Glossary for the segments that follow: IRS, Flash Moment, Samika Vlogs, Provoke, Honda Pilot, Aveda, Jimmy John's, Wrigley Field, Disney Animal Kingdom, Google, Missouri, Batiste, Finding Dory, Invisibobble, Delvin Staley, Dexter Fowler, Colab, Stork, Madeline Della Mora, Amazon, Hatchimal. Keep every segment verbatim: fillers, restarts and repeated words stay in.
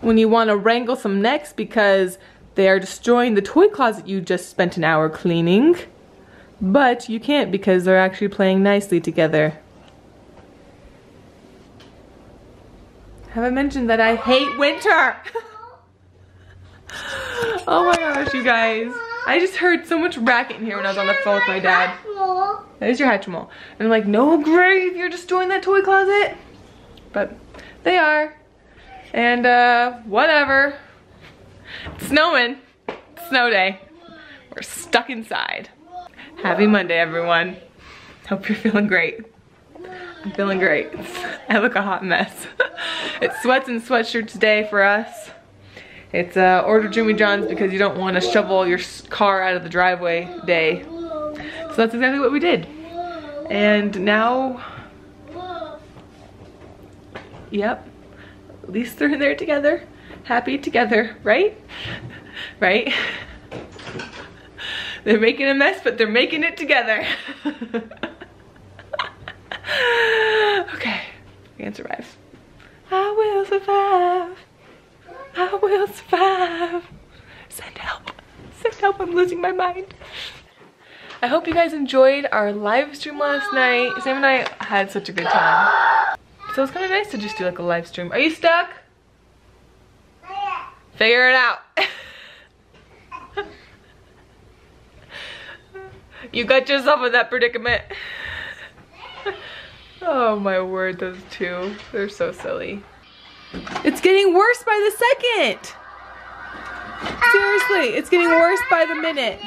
when you want to wrangle some necks because they are destroying the toy closet you just spent an hour cleaning. But you can't because they're actually playing nicely together. Have I mentioned that I hate winter? Oh my gosh, you guys. I just heard so much racket in here when I was on the phone with my dad. That is your Hatchimal. And I'm like, no, Grave, you're destroying that toy closet. But they are. And uh, whatever. It's snowing. It's snow day. We're stuck inside. Happy Monday, everyone. Hope you're feeling great. I'm feeling great. I look a hot mess. It's sweats and sweatshirts day for us. It's uh, order Jimmy John's because you don't want to shovel your car out of the driveway day. So that's exactly what we did. And now, yep, at least they're in there together. Happy together, right? Right? They're making a mess, but they're making it together. Okay, we can survive. I will survive. I will survive. Send help. Send help, I'm losing my mind. I hope you guys enjoyed our live stream last night. Sam and I had such a good time. So it's kind of nice to just do like a live stream. Are you stuck? Figure it out. You got yourself in that predicament. Oh my word, those two. They're so silly. It's getting worse by the second. Seriously, it's getting worse by the minute.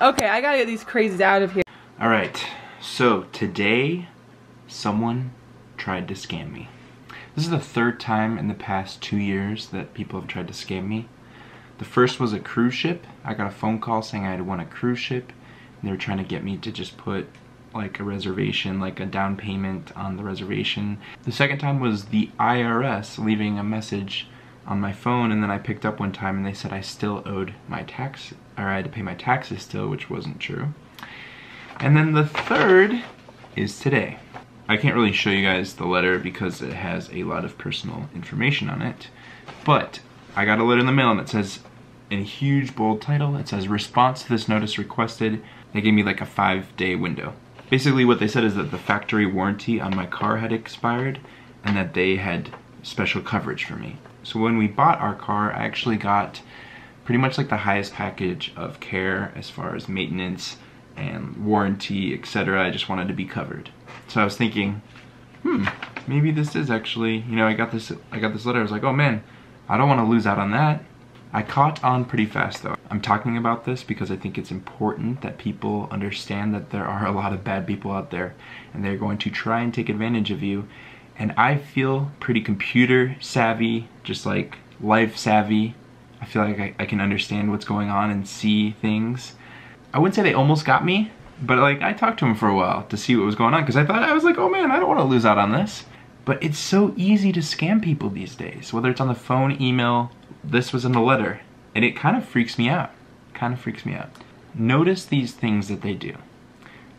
Okay, I gotta get these crazies out of here. All right, so today someone tried to scam me. This is the third time in the past two years that people have tried to scam me. The first was a cruise ship. I got a phone call saying I had won a cruise ship. They were trying to get me to just put like a reservation, like a down payment on the reservation. The second time was the I R S leaving a message on my phone, and then I picked up one time and they said I still owed my tax, or I had to pay my taxes still, which wasn't true. And then the third is today. I can't really show you guys the letter because it has a lot of personal information on it, but I got a letter in the mail and it says, in a huge bold title, it says, response to this notice requested. They gave me like a five day window. Basically what they said is that the factory warranty on my car had expired and that they had special coverage for me. So when we bought our car, I actually got pretty much like the highest package of care as far as maintenance and warranty, et cetera. I just wanted to be covered. So I was thinking, hmm, maybe this is actually, you know, I got this, I got this letter. I was like, oh man, I don't want to lose out on that. I caught on pretty fast though. I'm talking about this because I think it's important that people understand that there are a lot of bad people out there and they're going to try and take advantage of you. And I feel pretty computer savvy, just like life savvy. I feel like I, I can understand what's going on and see things. I wouldn't say they almost got me, but like I talked to them for a while to see what was going on because I thought, I was like, oh man, I don't want to lose out on this. But it's so easy to scam people these days, whether it's on the phone, email. This was in the letter, and it kind of freaks me out. Kind of freaks me out. Notice these things that they do.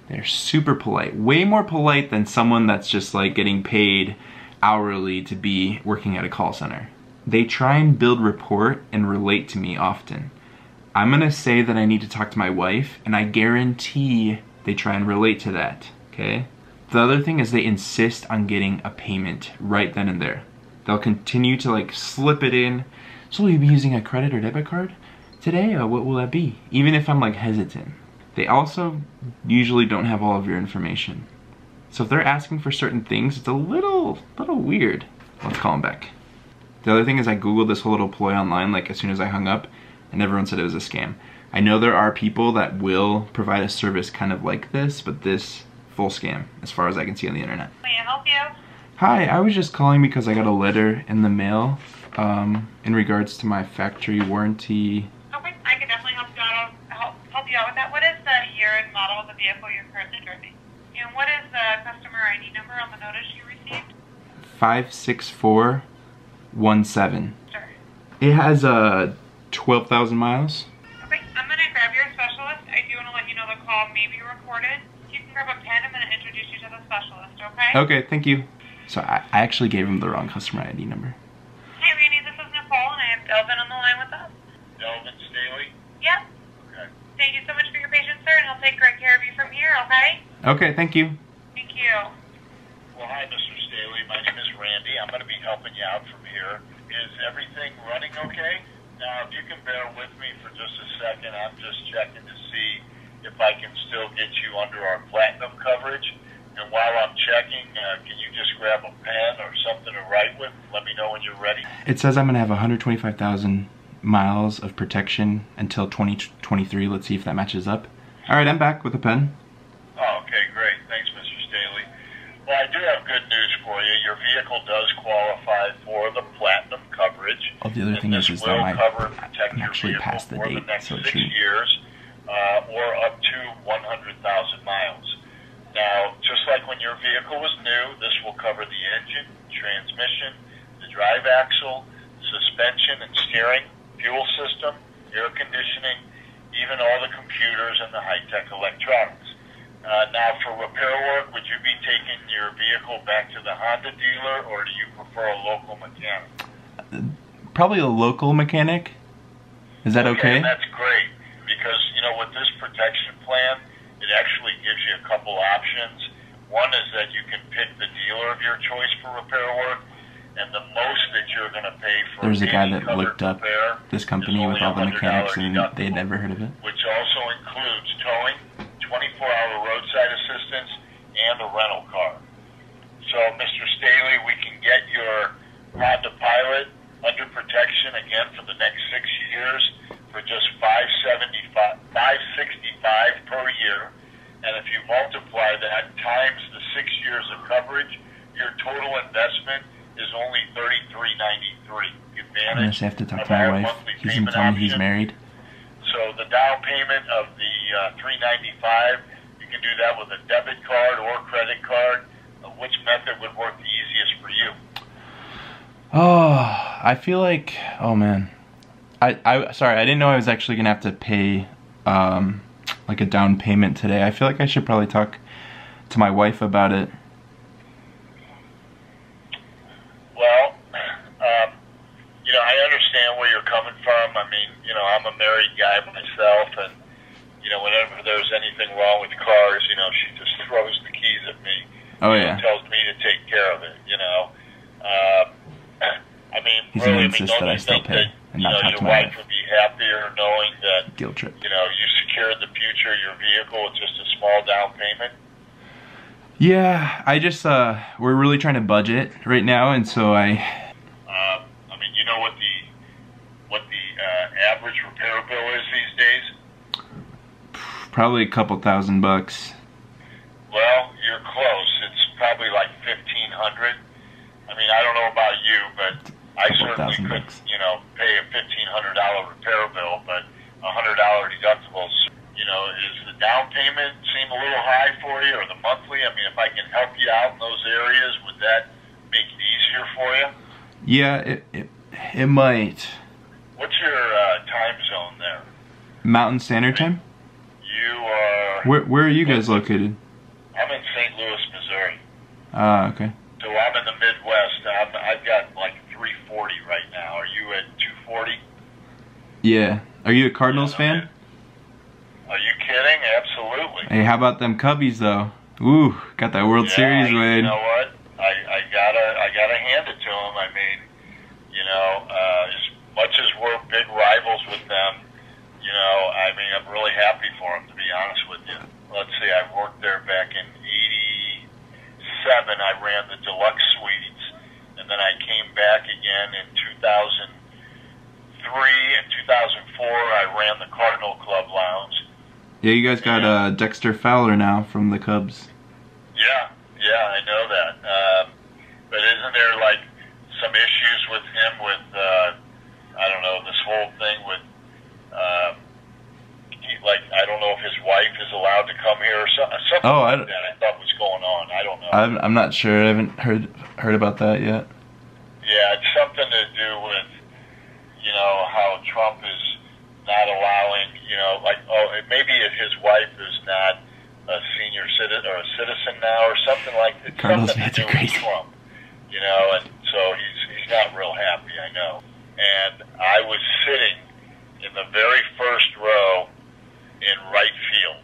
They're super polite, way more polite than someone that's just like getting paid hourly to be working at a call center. They try and build rapport and relate to me often. I'm gonna say that I need to talk to my wife, and I guarantee they try and relate to that, okay? The other thing is they insist on getting a payment right then and there. They'll continue to like slip it in. So will you be using a credit or debit card today, or what will that be? Even if I'm like hesitant. They also usually don't have all of your information. So if they're asking for certain things, it's a little, little weird. Let's call them back. The other thing is I Googled this whole little ploy online like as soon as I hung up, and everyone said it was a scam. I know there are people that will provide a service kind of like this, but this full scam as far as I can see on the internet. May I help you? Hi, I was just calling because I got a letter in the mail um, in regards to my factory warranty. Okay, I can definitely help you out, help, help you out with that. What is the year and model of the vehicle you're currently driving? And what is the customer I D number on the notice you received? five six four one seven. Sure. It has uh, twelve thousand miles. Okay, I'm going to grab your specialist. I do want to let you know the call may be recorded. You can grab a pen. I'm going to introduce you to the specialist, okay? Okay, thank you. So I actually gave him the wrong customer I D number. Hey Randy, this is Nicole and Delvin on the line with us? Delvin Staley? Yep. Okay. Thank you so much for your patience, sir, and I'll take great care of you from here, okay? Okay, thank you. Thank you. Well, hi, Mister Staley. My name is Randy. I'm going to be helping you out from here. Is everything running okay? Now, if you can bear with me for just a second, I'm just checking to see if I can still get you under our platinum coverage. And while I'm checking, uh, can you just grab a pen or something to write with? Let me know when you're ready. It says I'm going to have one hundred twenty-five thousand miles of protection until twenty twenty-three. Let's see if that matches up. All right, I'm back with a pen. Oh, okay, great. Thanks, Mister Staley. Well, I do have good news for you. Your vehicle does qualify for the platinum coverage. Well, the other thing is, is that I actually passed the date, so it should. Years, uh, or up to one hundred thousand miles. Now, just like when your vehicle was new, this will cover the engine, transmission, the drive axle, suspension and steering, fuel system, air conditioning, even all the computers and the high-tech electronics. Uh, now, for repair work, would you be taking your vehicle back to the Honda dealer, or do you prefer a local mechanic? Uh, probably a local mechanic. Is that okay? Okay, that's great, because, you know, with this protection plan, it actually gives you a couple options. One is that you can pick the dealer of your choice for repair work, and the most that you're going to pay for There's a guy that looked up this company with all the mechanics, and they had never heard of it. Which also includes towing, twenty-four hour roadside assistance, and a rental car. So, Mister Staley, we can get your Honda Pilot under protection again for the next six years for just five seventy-five, five sixty-five per year. And if you multiply that times the six years of coverage, your total investment is only thirty-three ninety-three. I'm going to have to talk to my wife. He's going to tell me he's married. So the down payment of the uh, three ninety-five, you can do that with a debit card or credit card. Uh, which method would work the easiest for you? Oh, I feel like, oh man, I, I sorry, I didn't know I was actually going to have to pay um, like a down payment today. I feel like I should probably talk to my wife about it. Well, um, you know, I understand where you're coming from. I mean, you know, I'm a married guy myself, and, you know, whenever there's anything wrong with cars, you know, she just throws the keys at me. Oh, yeah. And tells me to take care of it, you know. Um, I mean, He's really, I mean, don't that I still think pay. That, And you know, your wife would be happier knowing that, guilt trip. You know, you secured the future of your vehicle with just a small down payment? Yeah, I just, uh, we're really trying to budget right now, and so I... Um, I mean, you know what the, what the uh, average repair bill is these days? Probably a couple thousand bucks. Well, you're close. It's probably like fifteen hundred. I mean, I don't know about you, but... I certainly could, bucks. you know, pay a fifteen hundred dollar repair bill, but one hundred dollar deductibles. You know, is the down payment seem a little high for you, or the monthly? I mean, if I can help you out in those areas, would that make it easier for you? Yeah, it it, it might. What's your uh, time zone there? Mountain Standard Time? You are... Where, where are you guys located? I'm in Saint Louis, Missouri. Ah, uh, okay. So I'm in the Midwest. I'm, I've got, like, three forty right now. Are you at two forty? Yeah. Are you a Cardinals yeah, fan? Are you kidding? Absolutely. Hey, how about them Cubbies though? Ooh, got that World yeah, Series win. You know what? I, I gotta I gotta hand it to them. I mean, you know, uh, as much as we're big rivals with them, you know, I mean, I'm really happy for them, to be honest with you. Let's see, I worked there back in eighty-seven. I ran the deluxe suite. And then I came back again in two thousand three and two thousand four. I ran the Cardinal Club Lounge. Yeah, you guys got uh, Dexter Fowler now from the Cubs. Yeah, yeah, I know that. Um, but isn't there like some issues with him with, uh, I don't know, this whole thing with, um, he, like, I don't know if his wife is allowed to come here or something, something oh, like I that I thought was going on. I don't know. I'm, I'm not sure. I haven't heard heard about that yet. Yeah, it's something to do with, you know, how Trump is not allowing, you know, like, oh, maybe if his wife is not a senior citizen or a citizen now or something like that. Cardinals fans are crazy. Something to do with Trump, you know, and so he's, he's not real happy, I know. and I was sitting in the very first row in right field.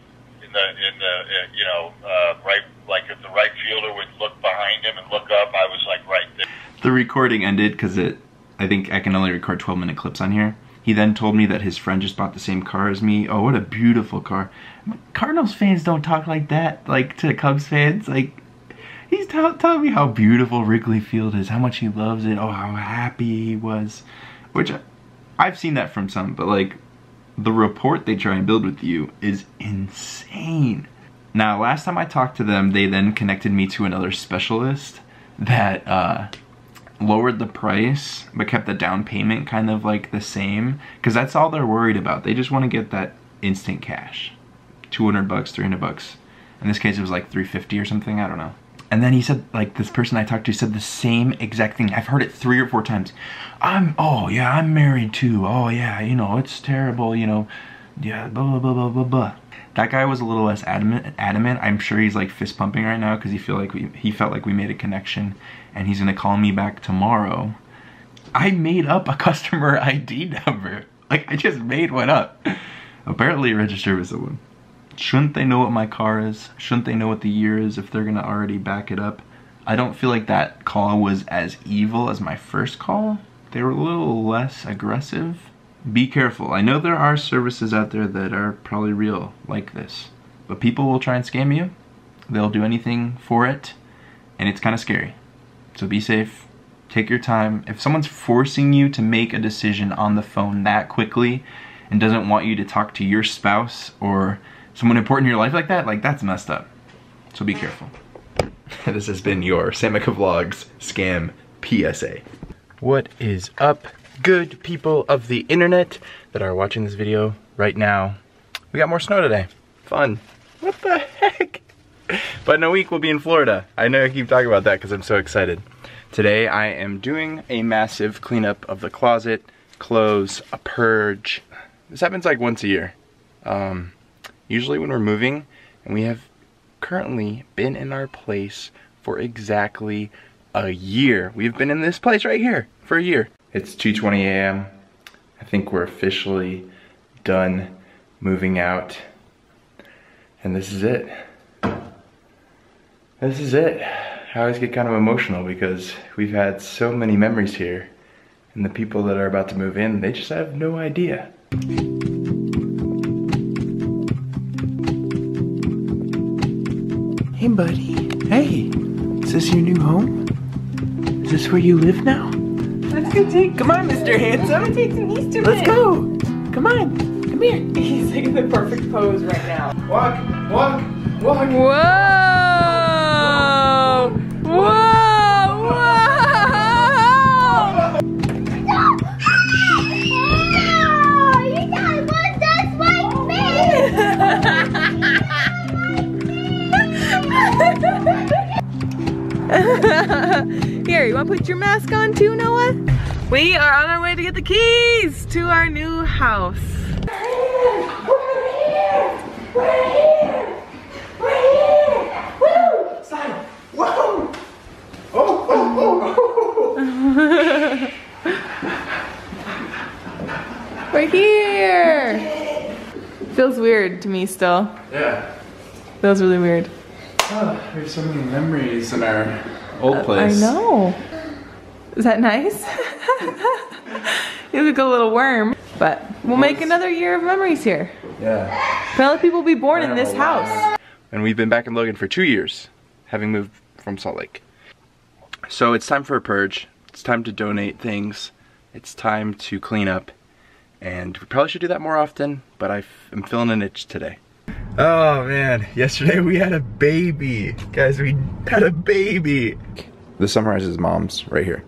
In the in the in, you know uh, right like if the right fielder would look behind him and look up, I was like right there. The recording ended because it. I think I can only record twelve minute clips on here. He then told me that his friend just bought the same car as me. Oh, what a beautiful car. Cardinals fans don't talk like that, like to Cubs fans. Like, he's telling me how beautiful Wrigley Field is, how much he loves it, oh, how happy he was. Which, I've seen that from some, but like, the rapport they try and build with you is insane. Now, last time I talked to them, they then connected me to another specialist that, uh, lowered the price but kept the down payment kind of like the same, because that's all they're worried about. They just want to get that instant cash, two hundred bucks, three hundred bucks. In this case it was like three fifty or something, I don't know. And then he said, like, this person I talked to said the same exact thing. I've heard it three or four times. I'm oh yeah I'm married too, oh yeah, you know, it's terrible, you know, yeah, blah blah blah blah blah blah. That guy was a little less adamant. Adamant. I'm sure he's like fist pumping right now because he feel like we, he felt like we made a connection, and he's gonna call me back tomorrow. I made up a customer I D number. Like, I just made one up. Apparently registered with someone. Shouldn't they know what my car is? Shouldn't they know what the year is if they're gonna already back it up? I don't feel like that call was as evil as my first call. They were a little less aggressive. Be careful. I know there are services out there that are probably real like this, but people will try and scam you. They'll do anything for it, and it's kind of scary. So be safe. Take your time. If someone's forcing you to make a decision on the phone that quickly and doesn't want you to talk to your spouse or someone important in your life like that, like, that's messed up. So be careful. This has been your Samika Vlogs Scam P S A. What is up, good people of the internet that are watching this video right now? We got more snow today. Fun. What the heck? But in a week we'll be in Florida. I know I keep talking about that because I'm so excited. Today I am doing a massive cleanup of the closet, clothes, a purge. This happens like once a year. Um, usually when we're moving, and we have currently been in our place for exactly a year. We've been in this place right here for a year. It's two twenty a m I think we're officially done moving out. And this is it. This is it. I always get kind of emotional because we've had so many memories here. And the people that are about to move in, they just have no idea. Hey buddy. Hey. Is this your new home? Is this where you live now? Let's go take, come on, Mister Handsome. Let's go take some Easter. Let's go. Come on. Come here. He's like in the perfect pose right now. Walk, walk, walk. Whoa. Whoa. Whoa. Whoa. You guys want this like me? Here, you want to put your mask on too, Noah? We are on our way to get the keys to our new house. We're here! We're here! We're here! Woo! Slide! Whoa! Oh! Oh! Oh! Oh. We're here! Feels weird to me still. Yeah. Feels really weird. Oh, there's so many memories in our old place. I know. Is that nice? You look a little worm, but we'll yes. make another year of memories here. Yeah. Probably people will be born in this house. And we've been back in Logan for two years, having moved from Salt Lake. So it's time for a purge. It's time to donate things. It's time to clean up. And we probably should do that more often, but I am feeling an itch today. Oh man, yesterday we had a baby. Guys, we had a baby. This summarizes moms right here.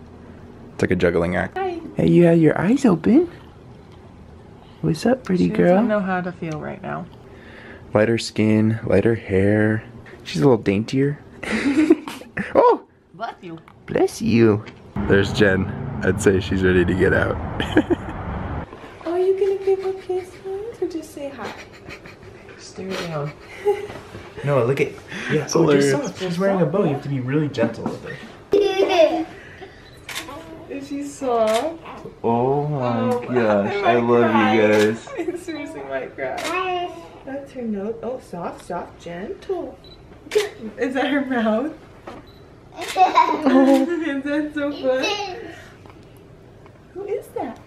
It's like a juggling act. Hi. Hey, you had your eyes open. What's up, pretty she girl? She doesn't know how to feel right now. Lighter skin, lighter hair. She's a little daintier. Oh! Bless you. Bless you. There's Jen. I'd say she's ready to get out. Are you going to give her peace signs or just say hi? Stare down. No, look at. Yeah, so oh, she's wearing a bow. You have to be really gentle with her. If she saw. Oh my oh, gosh, I, I love cry. you guys. I seriously might cry. That's her nose. Oh, soft, soft, gentle. Is that her mouth? Oh, that's so fun. Who is that?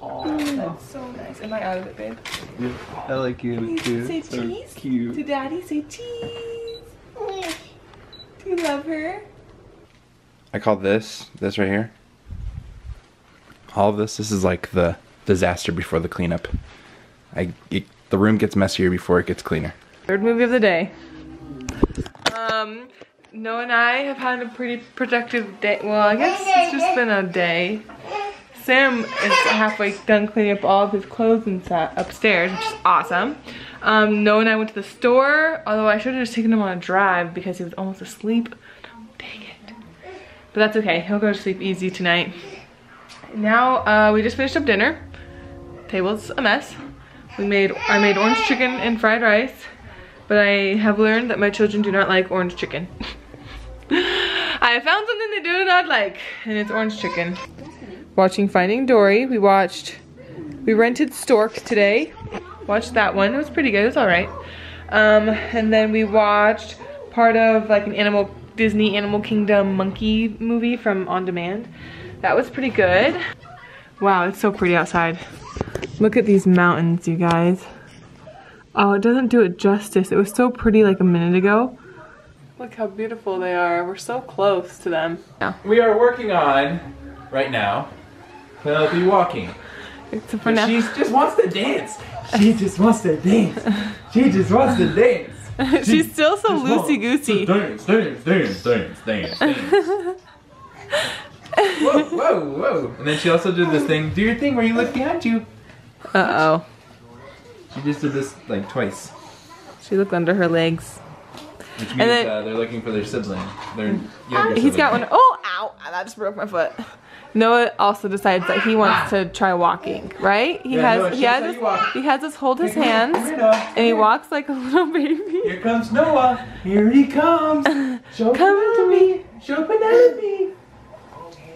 Oh, that's so nice. Am I out of it, babe? Yeah, I like you too. Say cheese. So cute. To Daddy, say cheese. Do you love her? I call this, this right here. All of this, this is like the disaster before the cleanup. I, it, the room gets messier before it gets cleaner. Third movie of the day. Um, Noah and I have had a pretty productive day. Well, I guess it's just been a day. Sam is halfway done cleaning up all of his clothes inside, upstairs, which is awesome. Um, Noah and I went to the store, although I should have just taken him on a drive because he was almost asleep. Oh, dang it. But that's okay, he'll go to sleep easy tonight. Now, uh, we just finished up dinner. Table's a mess. We made, I made orange chicken and fried rice, but I have learned that my children do not like orange chicken. I found something they do not like, and it's orange chicken. Watching Finding Dory. We watched, we rented Stork today. Watched that one. It was pretty good. It was all right. Um, and then we watched part of like an animal, Disney Animal Kingdom monkey movie from On Demand. That was pretty good. Wow, it's so pretty outside. Look at these mountains, you guys. Oh, it doesn't do it justice. It was so pretty like a minute ago. Look how beautiful they are. We're so close to them. Yeah. We are working on, right now, they'll be walking. She just wants to dance. She just wants to dance. She just wants to dance. She's she still so loosey-goosey. Dance, dance, dance, dance, dance, dance. Whoa, whoa, whoa. And then she also did this thing. Do your thing where you look behind you. Uh-oh. She just did this like twice. She looked under her legs. Which means then, uh, they're looking for their sibling. Their younger he's sibling. got one. Oh, ow. That just broke my foot. Noah also decides that he wants to try walking, right? He yeah, has Noah, he has us, he has us hold his hands, and he walks like a little baby. Here comes Noah. Here he comes. Show Come to me. Show Penelope.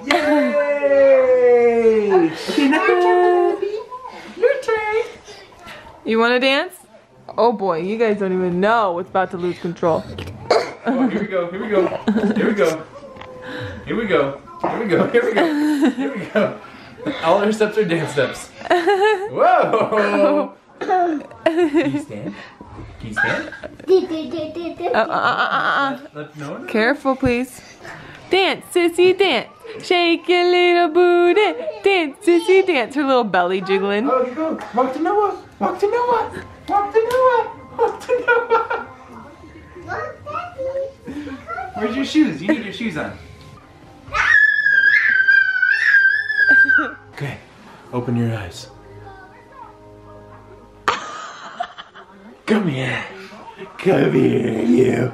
Yay! Okay, now your turn, Penelope. Your turn. You want to dance? Oh boy, you guys don't even know what's about to lose control. Oh, here we go. Here we go. Here we go. Here we go. Here we go, here we go, here we go. All her steps are dance steps. Whoa! Can you stand? Can you stand? Uh, uh, uh, uh, uh. No, no. Careful, please. Dance, sissy, dance. Shake your little booty. Dance, sissy, dance. Her little belly jiggling. Oh, you go. Walk to Noah. Walk to Noah. Walk to Noah. Walk to Noah. Where's your shoes? You need your shoes on. Okay, open your eyes. Come here. Come here, you.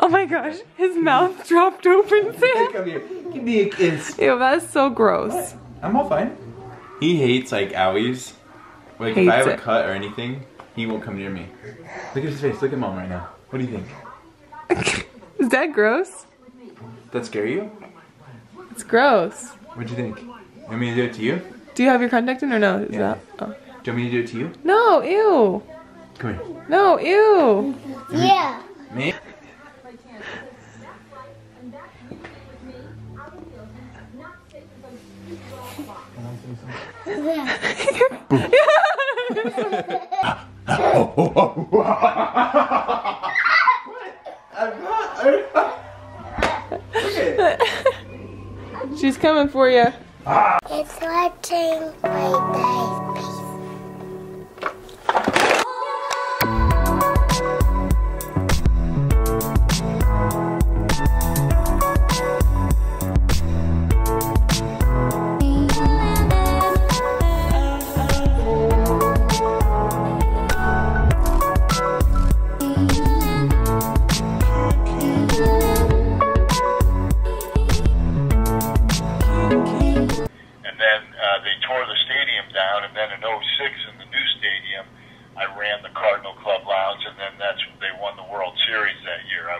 Oh my gosh, his mouth dropped open, Sam. Come here. Give me a kiss. Ew, that's so gross. What? I'm all fine. He hates, like, owies. Like, hates if I have it. a cut or anything, he won't come near me. Look at his face. Look at Mom right now. What do you think? Is that gross? That scare you? It's gross. What'd you think? You want me to do it to you? Do you have your contact in or no? Is yeah. that, oh. Do you want me to do it to you? No, ew. Come here. No, ew. Yeah. Me? She's coming for you. Ah. It's watching my face. Down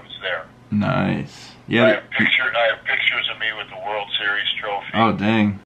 I was there. Nice. Yeah. I have, picture, I have pictures of me with the World Series trophy. Oh, dang.